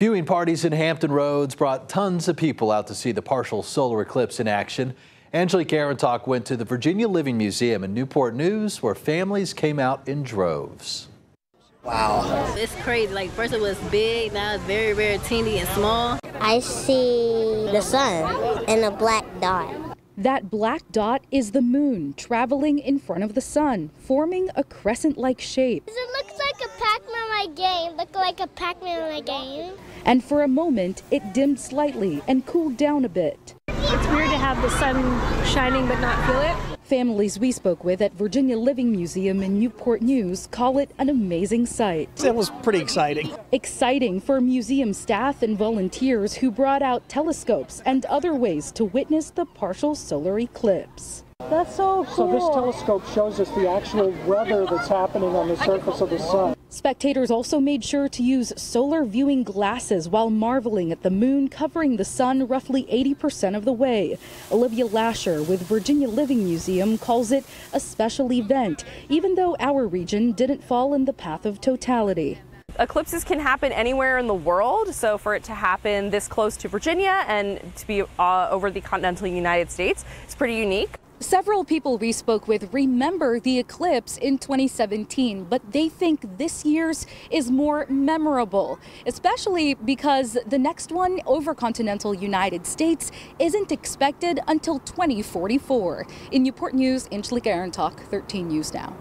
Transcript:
Viewing parties in Hampton Roads brought tons of people out to see the partial solar eclipse in action. Anjali Karantok went to the Virginia Living Museum in Newport News, where families came out in droves. Wow. It's crazy. Like, first it was big, now it's very, very teeny and small. I see the sun and a black dot. That black dot is the moon traveling in front of the sun, forming a crescent-like shape. Does it look like a Pac-Man-like game? Look like a Pac-Man-like game? And for a moment, it dimmed slightly and cooled down a bit. It's weird to have the sun shining but not feel it. Families we spoke with at Virginia Living Museum in Newport News call it an amazing sight. It was pretty exciting. Exciting for museum staff and volunteers who brought out telescopes and other ways to witness the partial solar eclipse. That's so cool. So this telescope shows us the actual weather that's happening on the surface of the sun. Spectators also made sure to use solar viewing glasses while marveling at the moon covering the sun roughly 80% of the way. Olivia Lasher with Virginia Living Museum calls it a special event, even though our region didn't fall in the path of totality. Eclipses can happen anywhere in the world, so for it to happen this close to Virginia and to be over the continental United States, it's pretty unique. Several people we spoke with remember the eclipse in 2017, but they think this year's is more memorable, especially because the next one over continental United States isn't expected until 2044. In Newport News, Inchlek Arontalk, 13 News Now.